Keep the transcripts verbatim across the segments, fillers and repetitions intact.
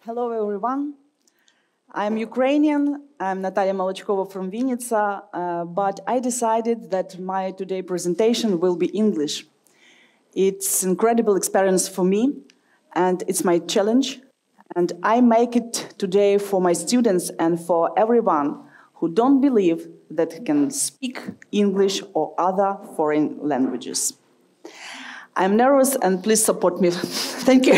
Hello everyone. I'm Ukrainian. I'm Nataliia Malachkova from Vinnytsia, uh, but I decided that my today presentation will be English. It's an incredible experience for me, and it's my challenge. And I make it today for my students and for everyone who don't believe that can speak English or other foreign languages. I'm nervous, and please support me. Thank you.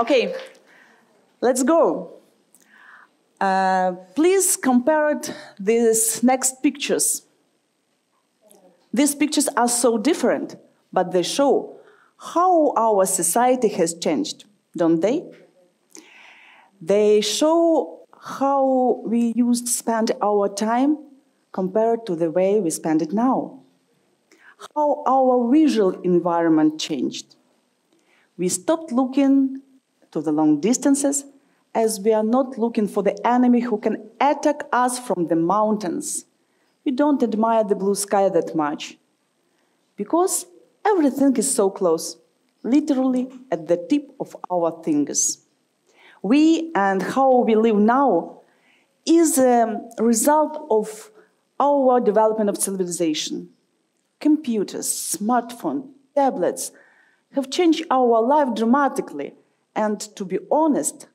Okay, let's go. Uh, please compare these next pictures. These pictures are so different, but they show how our society has changed, don't they? They show how we used to spend our time compared to the way we spend it now. How our visual environment changed. We stopped looking to the long distances as we are not looking for the enemy who can attack us from the mountains. We don't admire the blue sky that much because everything is so close, literally at the tip of our fingers. We and how we live now is a result of our development of civilization. Computers, smartphones, tablets have changed our life dramatically, and to be honest,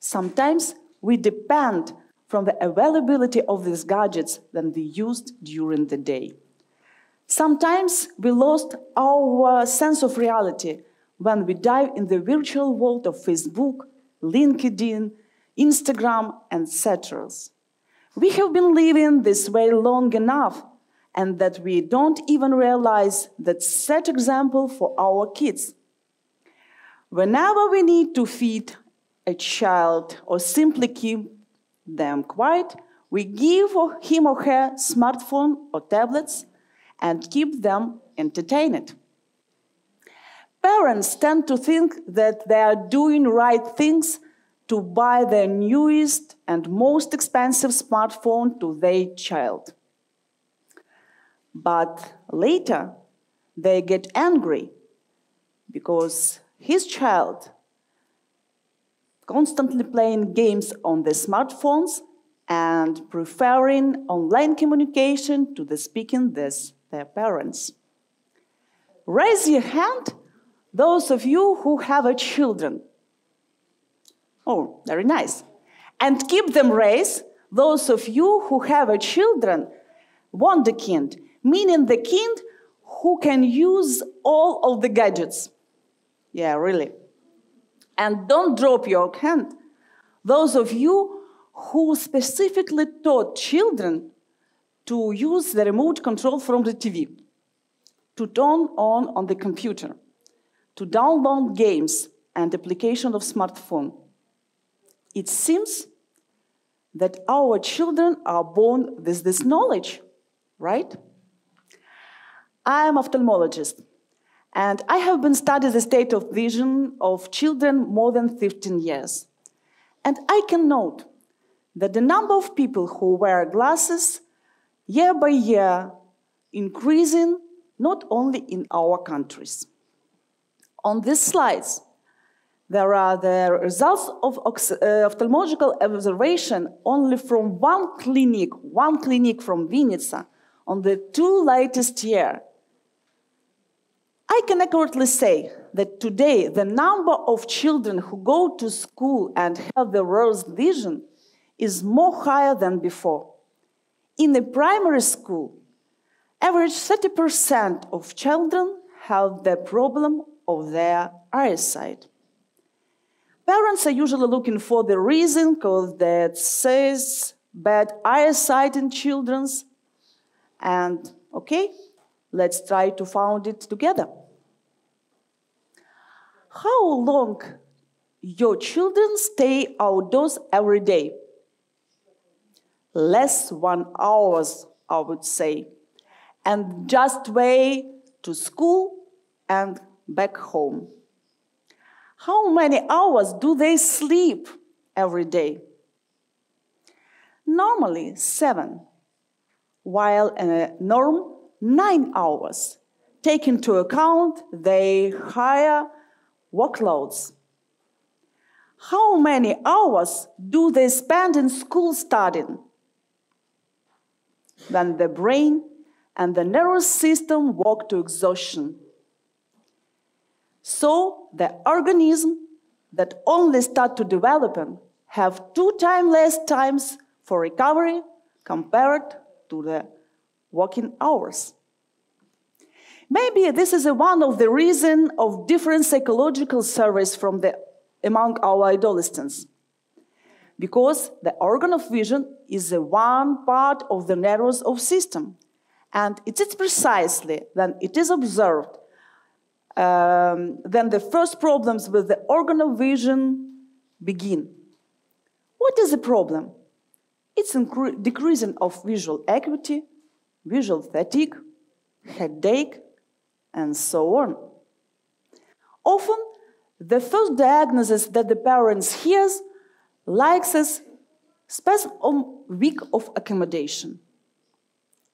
sometimes we depend from the availability of these gadgets than we used during the day. Sometimes we lost our sense of reality when we dive in the virtual world of Facebook, LinkedIn, Instagram, and et cetera. We have been living this way long enough, and that we don't even realize that set example for our kids. Whenever we need to feed a child or simply keep them quiet, we give him or her smartphone or tablets and keep them entertained. Parents tend to think that they are doing right things to buy the newest and most expensive smartphone to their child. But later, they get angry because his child constantly playing games on the smartphones and preferring online communication to the speaking with their parents. Raise your hand, those of you who have a children. Oh, very nice. And keep them raised, those of you who have a children, wonderkind, meaning the kind who can use all of the gadgets. Yeah, really. And don't drop your hand, those of you who specifically taught children to use the remote control from the T V, to turn on on the computer, to download games and application of smartphone. It seems that our children are born with this knowledge, right? I am an ophthalmologist, and I have been studying the state of vision of children more than fifteen years. And I can note that the number of people who wear glasses year by year increasing not only in our countries. On these slides, there are the results of ophthalmological observation only from one clinic, one clinic from Vinnytsia on the two latest years. I can accurately say that today the number of children who go to school and have the worst vision is more higher than before. In the primary school, average thirty percent of children have the problem of their eyesight. Parents are usually looking for the reason because that says bad eyesight in children. And okay, let's try to find it together. How long your children stay outdoors every day? Less one hour, I would say, and just way to school and back home. How many hours do they sleep every day? normally seven, while in a norm, nine hours. Take into account the higher workloads. How many hours do they spend in school studying? Then the brain and the nervous system work to exhaustion. So the organism that only start to develop have two times less times for recovery compared to the working hours. Maybe this is one of the reasons of different psychological surveys from the, among our adolescents, because the organ of vision is the one part of the nervous system, and it is precisely when it is observed Um, then the first problems with the organ of vision begin. What is the problem? It's decreasing of visual acuity, visual fatigue, headache, and so on. Often, the first diagnosis that the parents hears likes is spasm or week of accommodation.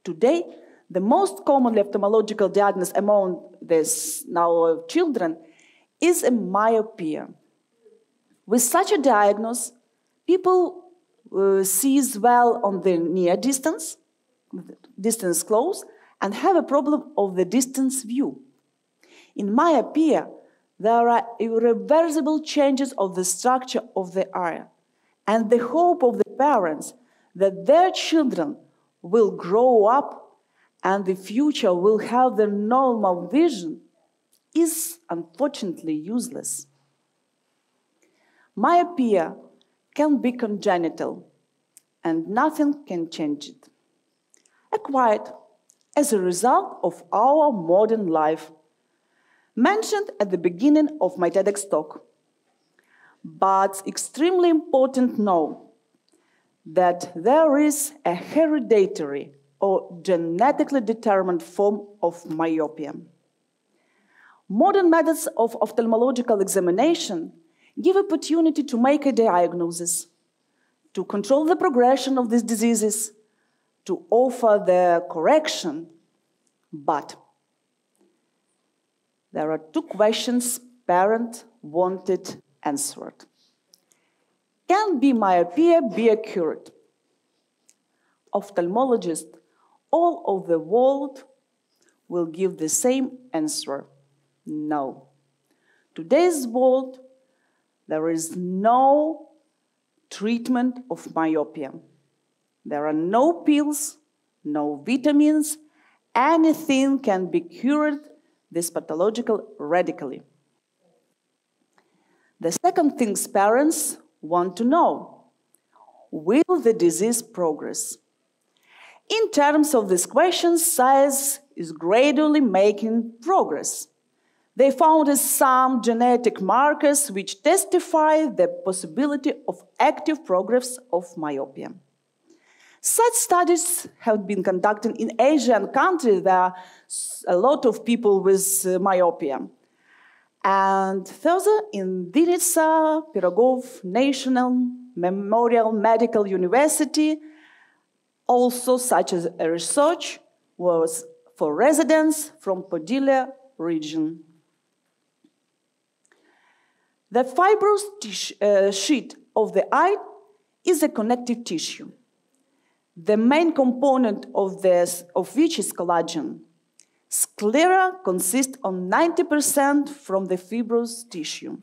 Today, the most common ophthalmological diagnosis among these now children is a myopia. With such a diagnosis, people uh, sees well on the near distance, distance close, and have a problem of the distance view. In myopia, there are irreversible changes of the structure of the eye, and the hope of the parents that their children will grow up and the future will have the normal vision is unfortunately useless. Myopia can be congenital, and nothing can change it. Acquired as a result of our modern life, mentioned at the beginning of my TEDx talk. But extremely important to know that there is a hereditary or genetically determined form of myopia. Modern methods of ophthalmological examination give opportunity to make a diagnosis, to control the progression of these diseases, to offer the correction, but there are two questions parents wanted answered. Can be myopia be cured? Ophthalmologists all over the world will give the same answer, no. Today's world, there is no treatment of myopia. There are no pills, no vitamins. Anything can be cured, this pathological radically. The second thing parents want to know, will the disease progress? In terms of this question, science is gradually making progress. They found some genetic markers which testify the possibility of active progress of myopia. Such studies have been conducted in Asia and countries. There are a lot of people with myopia. And further, in Vinnytsia, Pyrohov National Memorial Medical University, also such as a research was for residents from Podilia region. The fibrous uh, sheet of the eye is a connective tissue, the main component of, this, of which is collagen. Sclera consists of ninety percent from the fibrous tissue.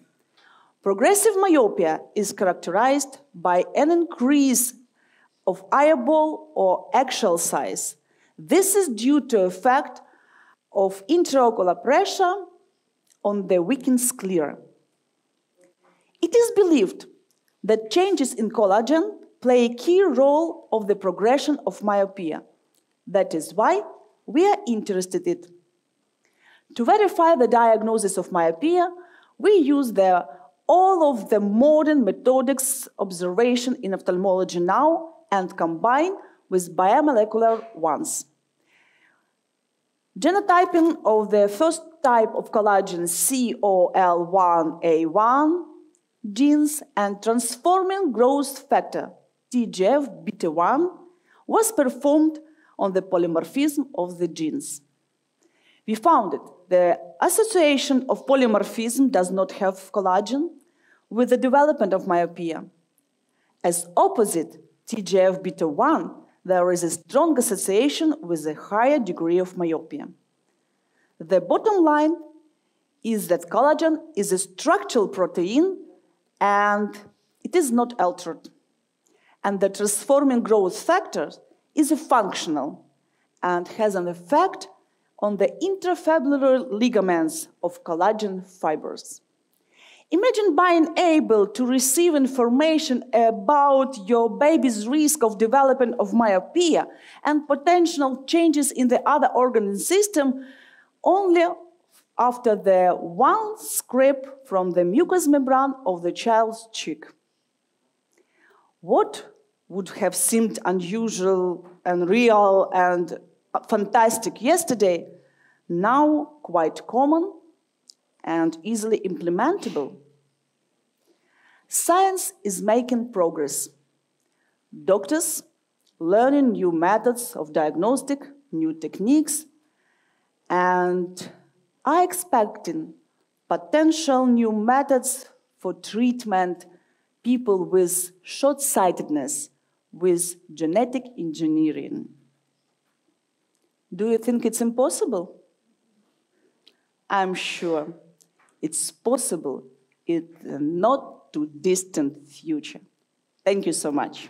Progressive myopia is characterized by an increase of eyeball or axial size. This is due to effect of intraocular pressure on the weakened sclera. It is believed that changes in collagen play a key role of the progression of myopia. That is why we are interested in it. To verify the diagnosis of myopia, we use the, all of the modern methodics observation in ophthalmology now and combine with biomolecular ones. Genotyping of the first type of collagen C O L one A one genes and transforming growth factor T G F beta one was performed on the polymorphism of the genes. We found that the association of polymorphism does not have collagen with the development of myopia. As opposite T G F beta one, there is a strong association with a higher degree of myopia. The bottom line is that collagen is a structural protein and it is not altered. And the transforming growth factor is a functional and has an effect on the intrafibrillar ligaments of collagen fibers. Imagine being able to receive information about your baby's risk of development of myopia and potential changes in the other organ system only after the one scrape from the mucous membrane of the child's cheek. What would have seemed unusual and real and fantastic yesterday, now quite common and easily implementable. Science is making progress. Doctors learning new methods of diagnostic, new techniques, and are expecting potential new methods for treatment people with short-sightedness, with genetic engineering. Do you think it's impossible? I'm sure it's possible in a not too distant future. Thank you so much.